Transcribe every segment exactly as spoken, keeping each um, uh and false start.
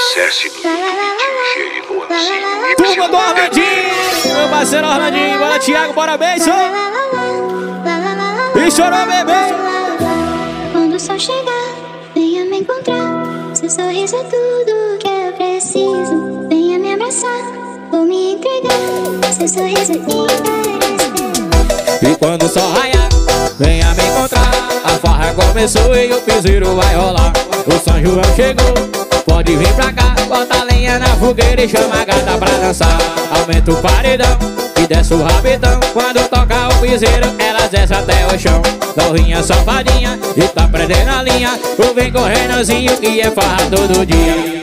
Acesse no D J Luanzinho Y T B. Turma do Armandinho, meu parceiro Armandinho. Bora, Thiago, bora, beijo. E chorou, bebê. Quando o sol chegar, venha me encontrar. Seu sorriso é tudo que eu preciso. Venha me abraçar, vou me entregar. Seu sorriso é imparecível. E quando o sol raiar, venha me encontrar. A farra começou e o piseiro vai rolar. O São João chegou, pode vir pra cá, bota lenha na fogueira e chama a gata pra dançar. Aumenta o paredão e desce o rabetão. Quando toca o piseiro, ela desce até o chão. Novinha safadinha e tá prendendo a linha. Tu vem correndozinho que é farra todo dia.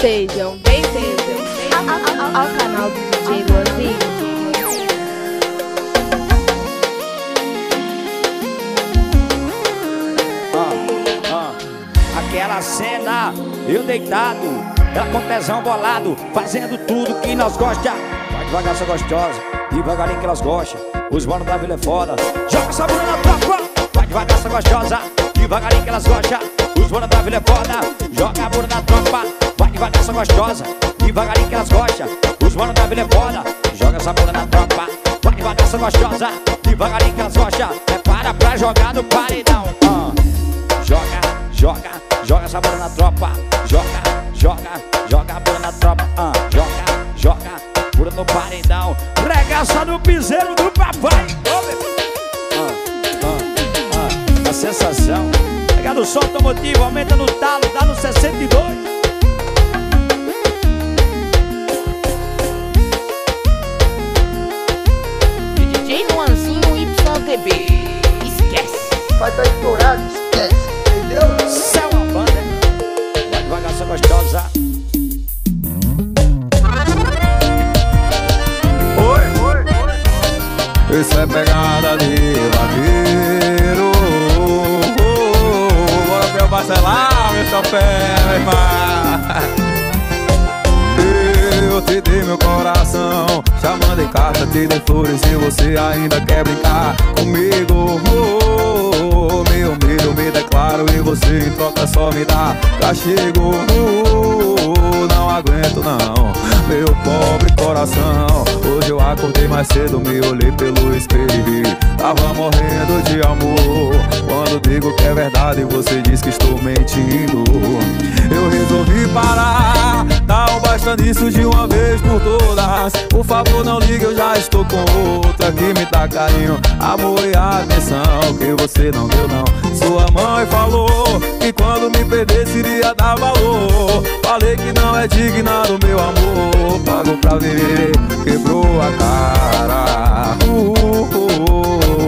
Sejam bem-vindos ao, ao, ao, ao canal do D J Luanzinho. Ah, ah, aquela cena, eu deitado, ela com tesão bolado, fazendo tudo que nós gosta. Vai devagar, só gostosa, devagarinho que nós gosta. Os manos da vila é foda, joga essa bunda na tropa. Vai devagar, só gostosa, devagarinho que elas gosta. Os manos da vila é foda, joga a bunda na tropa. Vai devagar, essa gostosa, devagarinho que elas gostam. Os manos da vila é foda, joga essa bola na tropa. Vai devagar, essa gostosa, devagarinho que elas gostam. Prepara pra jogar no paredão. ah. Joga, joga, joga essa bola na tropa. Joga, joga, joga a bola na tropa. ah. Joga, joga, pura no paredão. Regaça no piseiro do papai. ah, ah, ah. A sensação. Pega no solto motivo, aumenta no talo, dá no sessenta e dois. Bebê, esquece. Vai estar estourado, esquece, entendeu? Cê é uma banda, hein? Vai devagar, só gostosa. Oi, oi. Isso é pegada de vaqueiro. Bora pra eu parcelar, meu chapéu, meu irmão. Eu te dei meu coração, chamando em carta, te dei flores. Se você ainda quer brincar comigo, oh, oh, me humilho, me declaro. E você em troca só me dá castigo. oh, Não aguento não, meu pobre coração. Hoje eu acordei mais cedo, me olhei pelo espelho e vi, tava morrendo de amor. Quando digo que é verdade, você diz que estou mentindo. Eu resolvi parar, não basta nisso de uma vez por todas. Por favor, não liga, eu já estou com outra que me dá carinho, amor e atenção que você não deu não. Sua mãe falou que quando me perdesse iria dar valor. Falei que não é digna do meu amor. Pago pra viver, quebrou a cara. uh, uh, uh,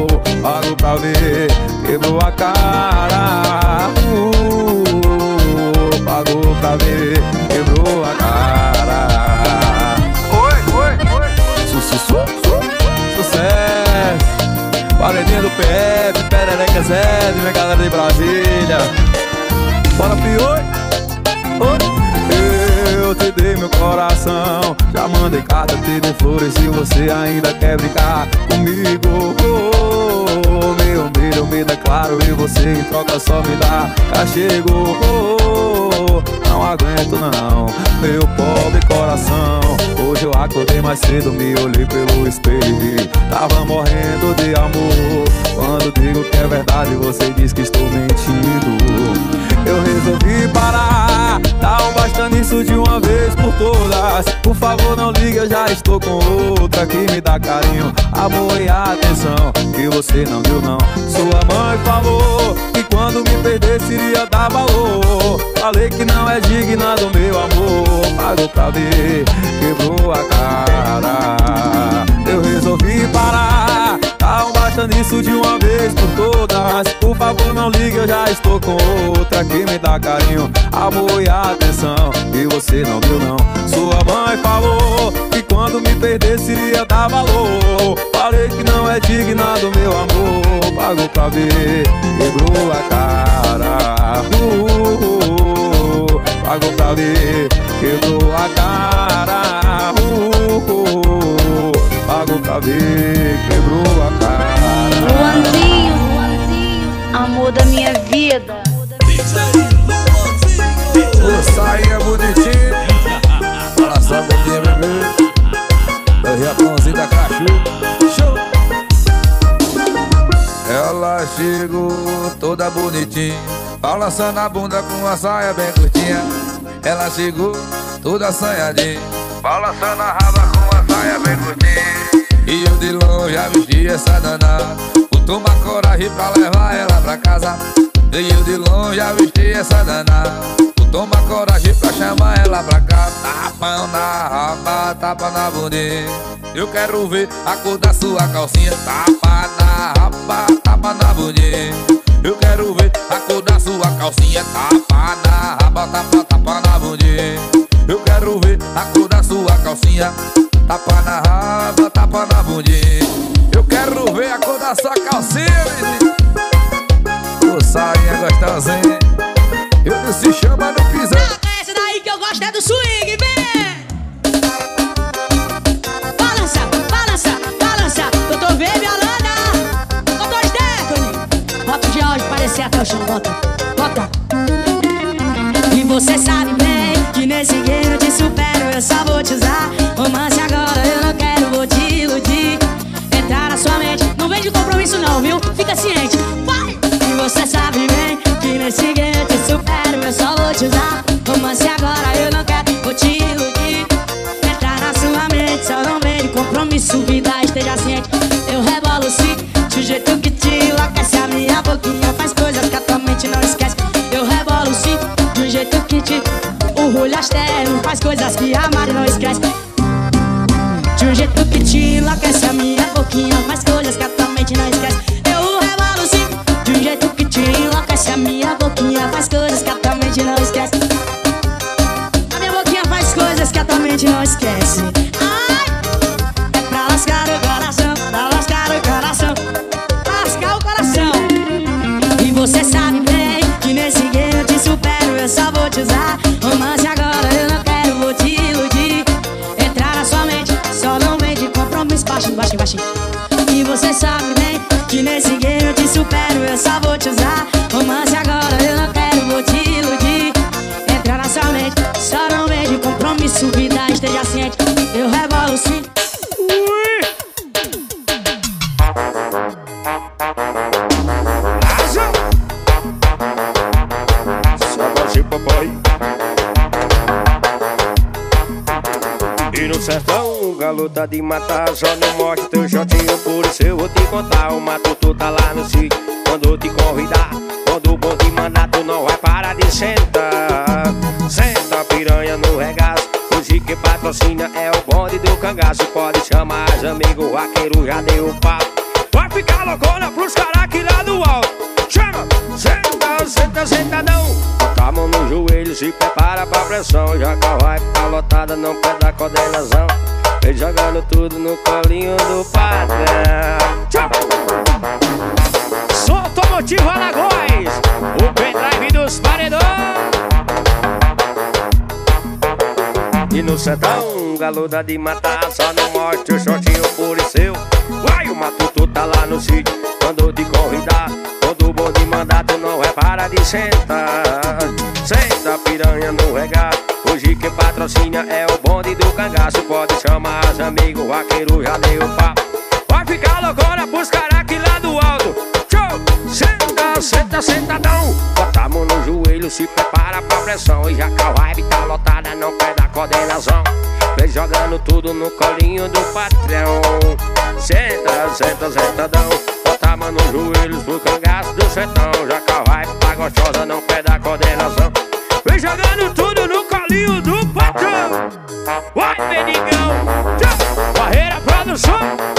uh. Pago pra viver, quebrou a cara. uh, uh, uh. Pago pra viver, quebrou a cara. Sucesso, paredinha do P F, perereca Zé, minha galera de Brasília. Bora, pior. Eu te dei meu coração, já mandei carta, te dei flores. Se você ainda quer brincar comigo, oh, me humilho, me declaro. E você em troca só me dá castigo. oh, Não aguento não, meu pobre coração. Hoje eu acordei mais cedo, me olhei pelo espelho, tava morrendo de amor. Quando digo que é verdade, você diz que estou mentindo. Eu resolvi parar, não basta nisso de uma vez por todas. Por favor, não liga, eu já estou com outra que me dá carinho, amor e atenção que você não deu não. Sua mãe falou que quando me perdesse iria dar valor. Falei que não é digna do meu amor. Pago pra ver, quebrou a cara. Eu resolvi parar, não basta nisso de uma vez por todas. Por favor, não liga, eu já estou com outra que me dá carinho, amor e atenção e você não viu não. Sua mãe falou que quando me perder seria dar valor. Falei que não é digna do meu amor. Pagou pra ver, quebrou a cara. uh, uh, uh, Pagou pra ver, quebrou a cara. uh, uh, uh, Pagou pra ver, quebrou a cara. Luanzinho, amor da minha vida. O saia bonitinho, fala só da minha bebê. O Japãozinho da Cachu. Ela chegou toda bonitinha, balançando a bunda com a saia bem curtinha. Ela chegou toda assanhadinha, balançando a raba com a saia bem curtinha. E eu de longe já vi essa danada, vou tomar coragem pra levar ela pra casa. E eu de longe já vesti essa danada, toma coragem pra chamar ela pra cá. Tapa na raba, tapa na bundinha, eu quero ver a cor da sua calcinha. Tapa na raba, tapa na bundinha, eu quero ver a cor da sua calcinha. Tapa na raba, tapa, tapa na bundinha, eu quero ver a cor da sua calcinha. Tapa na raba, tapa na bundinha, eu quero ver a cor da sua calcinha. Ô, saia gostosinha, eu não se chama no piseiro. Essa daí que eu gosto é do swing, vem! Balança, balança, balança, eu tô vendo a lana. Eu tô Stephanie. Bota de áudio pra descer até o chão, bota, bota. E você sabe bem que nesse game eu te supero, eu só vou te usar. Romance agora eu não quero, vou te iludir. Entrar na sua mente, não vem de compromisso não, viu? Fica ciente, vai! E você sabe bem que nesse game eu te supero, eu só vou te usar. Romance agora eu não quero, vou te iludir. Entrar na sua mente, só não vem de compromisso, vida esteja ciente. Eu rebolo sim, de um jeito que te enlouquece. A minha boquinha faz coisas que a tua mente não esquece. Eu rebolo sim, de um jeito que te... O olho externo faz coisas que a Mari não esquece. De um jeito que te enlouquece. A minha boquinha faz coisas que a tua mente não esquece. Eu rebolo sim, de um jeito que te enlouquece. A minha boquinha faz coisas que a tua mente não esquece. A minha boquinha faz coisas que a tua mente não esquece. Ai, é pra lascar o coração, pra lascar o coração, lascar o coração. E você sabe bem que nesse game eu te supero, eu só vou te usar. Romance agora eu não quero, vou te iludir. Entrar na sua mente, só não vem de compromisso. Baixinho, baixinho, baixinho. E você sabe bem que nesse game eu te supero, eu só vou te usar. Romance agora eu não quero, vou te iludir. Entrar na sua mente, só não vem de compromisso. Vida esteja ciente, eu rebolo sim. Sertão, garota de matar, só não mostra teu jotinho, por isso eu vou te contar. O mato tu tá lá no sítio, quando te convidar, quando o bom te mandar, tu não vai parar de sentar. Senta piranha no regaço, hoje que patrocina é o bonde do cangaço. Pode chamar os amigos, vaqueiro já deu papo. Vai ficar loucona pros caras aqui lá do alto. Chama, senta, senta, senta não. A mão no joelho, se prepara pra pressão. Jaca vai pra lotada, não perde a coordenação. Vem jogando tudo no colinho do patrão. Sou automotivo Alagoas, o pendrive dos paredões. E no sertão, galuda de matar, só não mostra o shortinho puro e seu. Vai, o matuto tá lá no sítio, quando te convidar, quando o bom de mandar, tu não é para de sentar. Senta piranha no regaço, hoje que patrocina é o bonde do cangaço. Pode chamar os amigos, vaqueiro já deu papo. Vai ficar loucona pros caras aqui lá do alto. Tchau, senta, senta, sentadão. Bota a mão no joelho, se prepara pra pressão. E já que a vibe tá lotada, não perde a coordenação. Vem jogando tudo no colinho do patrão. Senta, senta, sentadão. Bota a mão nos joelhos pro cangaço do sertão. Já que a vibe tá gostosa, não perde a coordenação. Vem jogando tudo no colinho do patrão. Vai, Benigão! Barreira Produção!